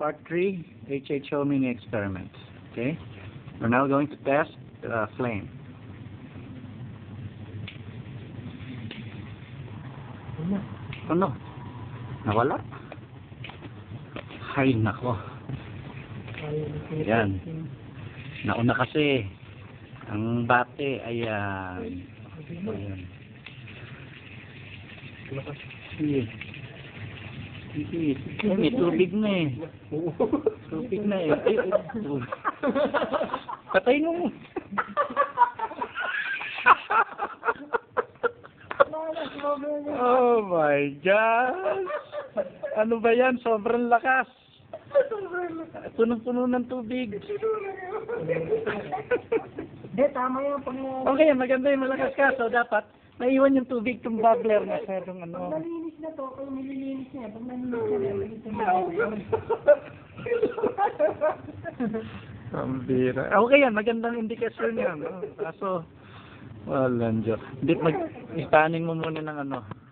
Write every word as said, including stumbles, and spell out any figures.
Part three, H H O mini experiments. Okay, we're now going to test uh, flame. Oh no, nawala? Ay nako. Ayan. Nauna kasi. Ang bate, ayan. Ayan. Sige. Sige. May tubig na eh. Tubig na eh. Patayin mo mo. Oh my gosh. Ano ba yan? Sobrang lakas. Tunong-tunong ng tubig. Eh, tama yung pang... Okay, maganda yung malakas ka. So, dapat maiwan yung tubig itong bubbler na sa itong ano. Pag nalinis na to, kung nililinis niya, pag nalinis niya, magiging tumayon. Ambira. Okay yan, magandang indikasyon yan. Kaso, walang Diyos. Hindi, mag-istaning mo muna ng ano.